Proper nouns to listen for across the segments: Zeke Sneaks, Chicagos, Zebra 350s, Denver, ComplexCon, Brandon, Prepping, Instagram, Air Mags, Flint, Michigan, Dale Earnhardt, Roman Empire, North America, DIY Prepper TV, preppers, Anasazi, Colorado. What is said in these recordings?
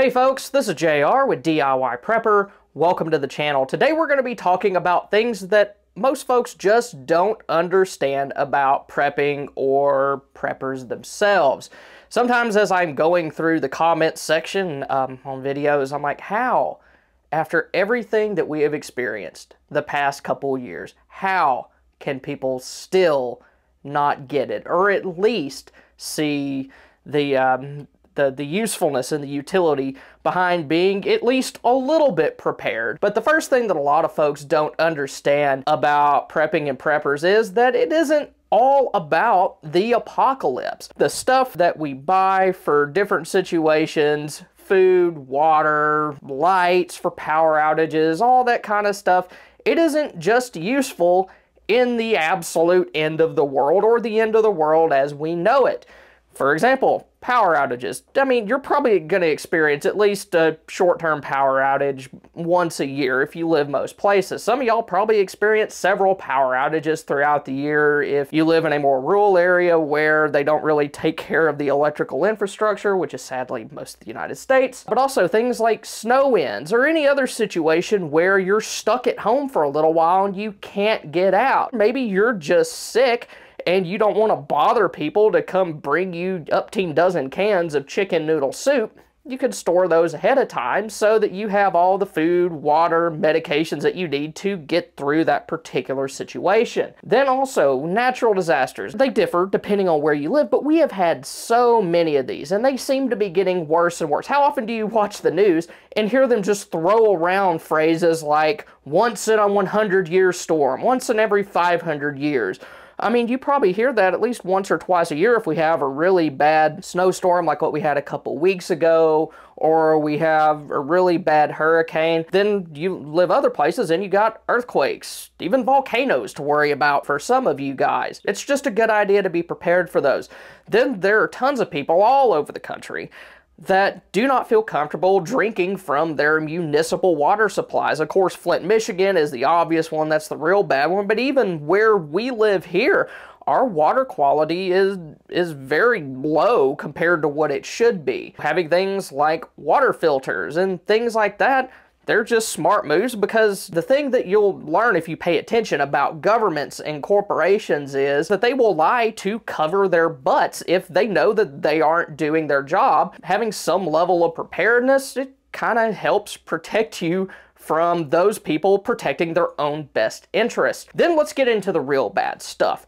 Hey folks, this is JR with DIY Prepper. Welcome to the channel. Today we're going to be talking about things that most folks just don't understand about prepping or preppers themselves. Sometimes as I'm going through the comments section on videos, I'm like, how? After everything that we have experienced the past couple years, how can people still not get it? Or at least see the usefulness and the utility behind being at least a little bit prepared. But the first thing that a lot of folks don't understand about prepping and preppers is that it isn't all about the apocalypse. The stuff that we buy for different situations, food, water, lights for power outages, all that kind of stuff, it isn't just useful in the absolute end of the world or the end of the world as we know it. For example, power outages. I mean, you're probably going to experience at least a short-term power outage once a year if you live most places. Some of y'all probably experience several power outages throughout the year if you live in a more rural area where they don't really take care of the electrical infrastructure, which is sadly most of the United States. But also things like snow ends or any other situation where you're stuck at home for a little while and you can't get out. Maybe you're just sick and you don't want to bother people to come bring you up 10 dozen cans of chicken noodle soup. You could store those ahead of time so that you have all the food, water, medications that you need to get through that particular situation. Then also, natural disasters. They differ depending on where you live, but we have had so many of these, and they seem to be getting worse and worse. How often do you watch the news and hear them just throw around phrases like, once in a 100-year storm, once in every 500 years? I mean, you probably hear that at least once or twice a year if we have a really bad snowstorm like what we had a couple weeks ago, or we have a really bad hurricane. Then you live other places and you got earthquakes, even volcanoes to worry about for some of you guys. It's just a good idea to be prepared for those. Then there are tons of people all over the country that do not feel comfortable drinking from their municipal water supplies. Of course, Flint, Michigan is the obvious one. That's the real bad one. But even where we live here, our water quality is very low compared to what it should be. Having things like water filters and things like that, they're just smart moves, because the thing that you'll learn if you pay attention about governments and corporations is that they will lie to cover their butts if they know that they aren't doing their job. Having some level of preparedness, it kind of helps protect you from those people protecting their own best interest. Then let's get into the real bad stuff.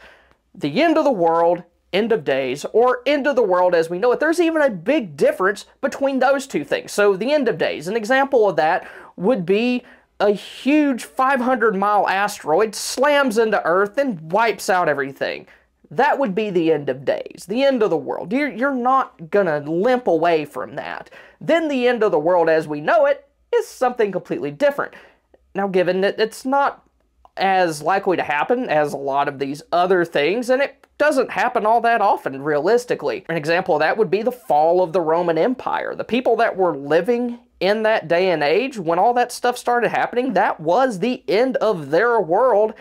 The end of the world, end of days, or end of the world as we know it. There's even a big difference between those two things. So the end of days, an example of that would be a huge 500-mile asteroid slams into Earth and wipes out everything. That would be the end of days, the end of the world. You're not gonna limp away from that. Then the end of the world as we know it is something completely different. Now, given that it's not as likely to happen as a lot of these other things, and it doesn't happen all that often, realistically. An example of that would be the fall of the Roman Empire. The people that were living in that day and age, when all that stuff started happening, that was the end of their world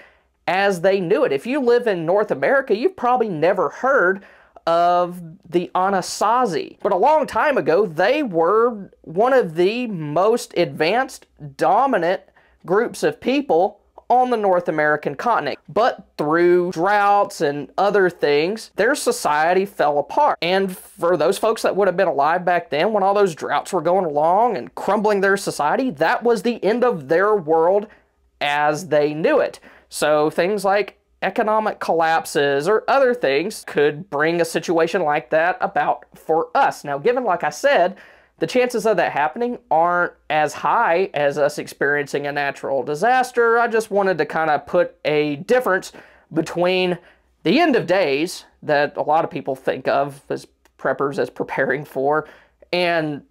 as they knew it. If you live in North America, you've probably never heard of the Anasazi. But a long time ago, they were one of the most advanced, dominant groups of people on the North American continent. But through droughts and other things, their society fell apart. And for those folks that would have been alive back then, when all those droughts were going along and crumbling their society, that was the end of their world as they knew it. So things like economic collapses or other things could bring a situation like that about for us. Now, given, like I said, the chances of that happening aren't as high as us experiencing a natural disaster, I just wanted to kind of put a difference between the end of days that a lot of people think of as preppers as preparing for, and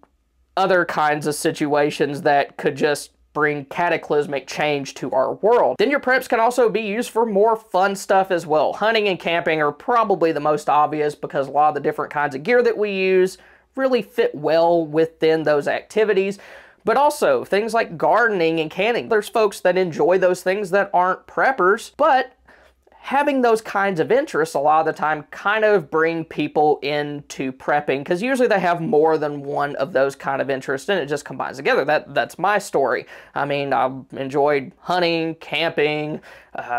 other kinds of situations that could just bring cataclysmic change to our world. Then your preps can also be used for more fun stuff as well. Hunting and camping are probably the most obvious, because a lot of the different kinds of gear that we use really fit well within those activities. But also things like gardening and canning. There's folks that enjoy those things that aren't preppers, but having those kinds of interests a lot of the time kind of bring people into prepping, because usually they have more than one of those kind of interests and it just combines together. That's my story. I mean, I've enjoyed hunting, camping,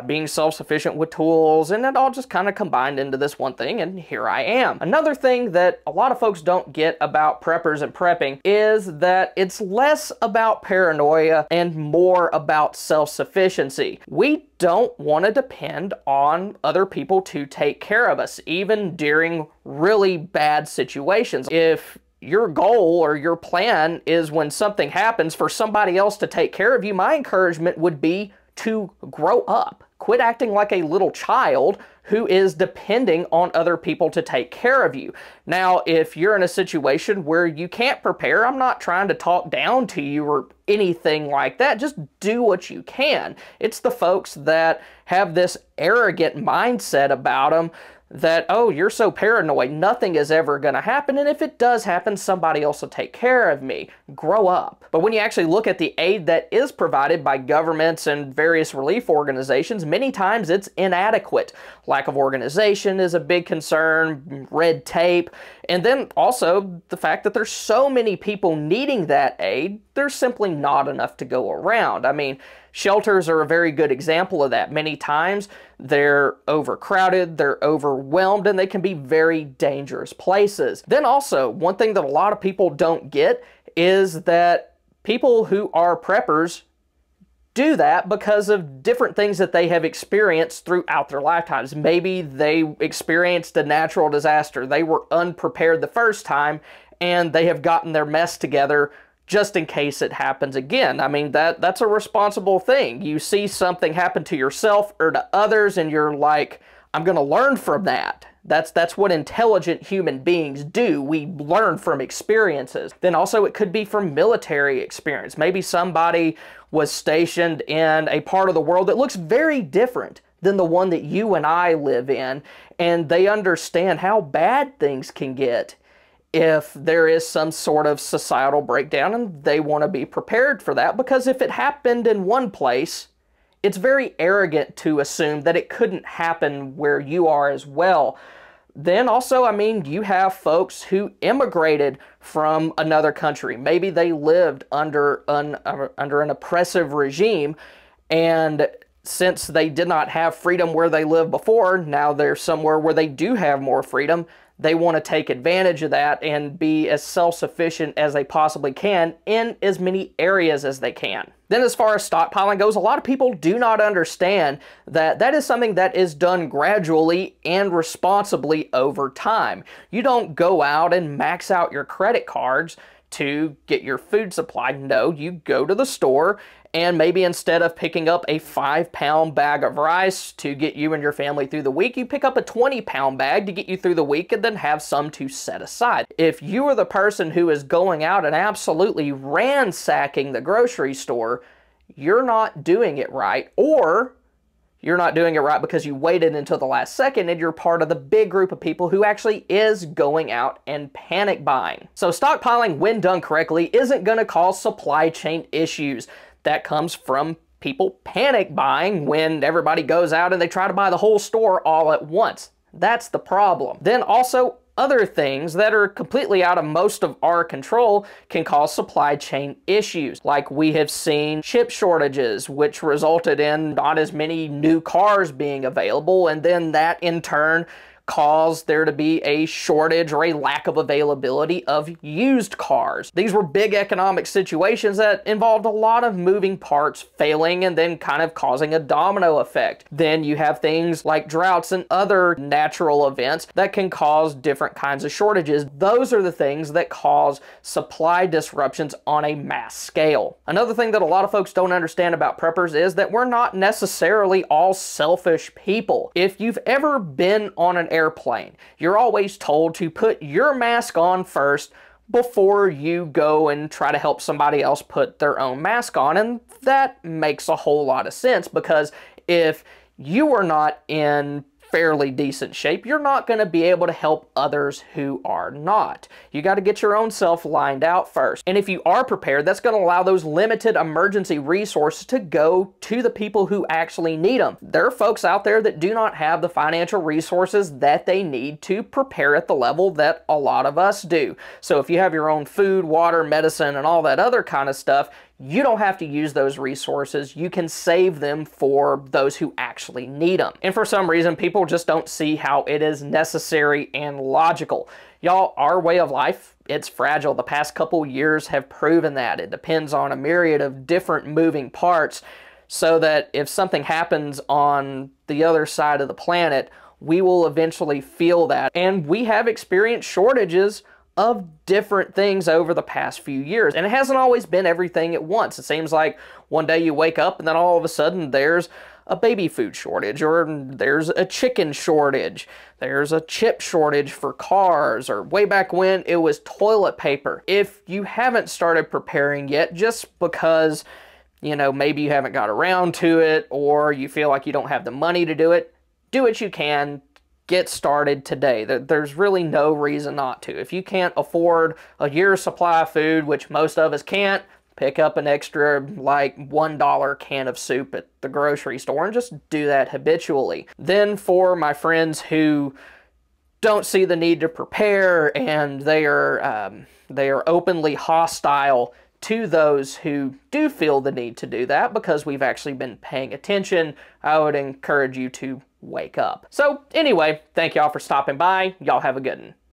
being self-sufficient with tools, and it all just kind of combined into this one thing, and here I am. Another thing that a lot of folks don't get about preppers and prepping is that it's less about paranoia and more about self-sufficiency. We don't want to depend on other people to take care of us, even during really bad situations. If your goal or your plan is when something happens for somebody else to take care of you, my encouragement would be to grow up. Quit acting like a little child who is depending on other people to take care of you. Now, if you're in a situation where you can't prepare, I'm not trying to talk down to you or anything like that. Just do what you can. It's the folks that have this arrogant mindset about them that, oh, you're so paranoid, nothing is ever going to happen, and if it does happen, somebody else will take care of me. Grow up. But when you actually look at the aid that is provided by governments and various relief organizations, many times it's inadequate. Lack of organization is a big concern, red tape, and then also the fact that there's so many people needing that aid, there's simply not enough to go around. I mean, shelters are a very good example of that. Many times they're overcrowded, they're overwhelmed, and they can be very dangerous places. Then also, one thing that a lot of people don't get is that people who are preppers do that because of different things that they have experienced throughout their lifetimes. Maybe they experienced a natural disaster. They were unprepared the first time, and they have gotten their mess together just in case it happens again. I mean, that's a responsible thing. You see something happen to yourself or to others, and you're like, I'm going to learn from that. That's what intelligent human beings do. We learn from experiences. Then also it could be from military experience. Maybe somebody was stationed in a part of the world that looks very different than the one that you and I live in, and they understand how bad things can get if there is some sort of societal breakdown, and they want to be prepared for that, because if it happened in one place, it's very arrogant to assume that it couldn't happen where you are as well. Then also, I mean, you have folks who immigrated from another country. Maybe they lived under an oppressive regime, and since they did not have freedom where they lived before, now they're somewhere where they do have more freedom. They want to take advantage of that and be as self-sufficient as they possibly can in as many areas as they can. Then as far as stockpiling goes, a lot of people do not understand that that is something that is done gradually and responsibly over time. You don't go out and max out your credit cards to get your food supply. No, you go to the store, and maybe instead of picking up a 5-pound bag of rice to get you and your family through the week, you pick up a 20-pound bag to get you through the week, and then have some to set aside. If you are the person who is going out and absolutely ransacking the grocery store, you're not doing it right, or you're not doing it right because you waited until the last second, and you're part of the big group of people who actually is going out and panic buying. So stockpiling, when done correctly, isn't going to cause supply chain issues. That comes from people panic buying when everybody goes out and they try to buy the whole store all at once. That's the problem. Then also, other things that are completely out of most of our control can cause supply chain issues. Like we have seen chip shortages, which resulted in not as many new cars being available, and then that in turn caused there to be a shortage or a lack of availability of used cars. These were big economic situations that involved a lot of moving parts failing and then kind of causing a domino effect. Then you have things like droughts and other natural events that can cause different kinds of shortages. Those are the things that cause supply disruptions on a mass scale. Another thing that a lot of folks don't understand about preppers is that we're not necessarily all selfish people. If you've ever been on an airplane, you're always told to put your mask on first before you go and try to help somebody else put their own mask on, and that makes a whole lot of sense, because if you are not in fairly decent shape, you're not going to be able to help others who are not. You got to get your own self lined out first. And if you are prepared, that's going to allow those limited emergency resources to go to the people who actually need them. There are folks out there that do not have the financial resources that they need to prepare at the level that a lot of us do. So if you have your own food, water, medicine, and all that other kind of stuff, you don't have to use those resources. You can save them for those who actually need them. And for some reason, people just don't see how it is necessary and logical. Y'all, our way of life, it's fragile. The past couple years have proven that. It depends on a myriad of different moving parts, so that if something happens on the other side of the planet, we will eventually feel that. And we have experienced shortages of different things over the past few years. And it hasn't always been everything at once. It seems like one day you wake up and then all of a sudden there's a baby food shortage, or there's a chicken shortage, there's a chip shortage for cars, or way back when it was toilet paper. If you haven't started preparing yet, just because, you know, maybe you haven't got around to it, or you feel like you don't have the money to do it, do what you can. Get started today. There's really no reason not to. If you can't afford a year's supply of food, which most of us can't, pick up an extra like $1 can of soup at the grocery store and just do that habitually. Then for my friends who don't see the need to prepare, and they are openly hostile to those who do feel the need to do that because we've actually been paying attention, I would encourage you to wake up. So anyway, thank y'all for stopping by. Y'all have a good one.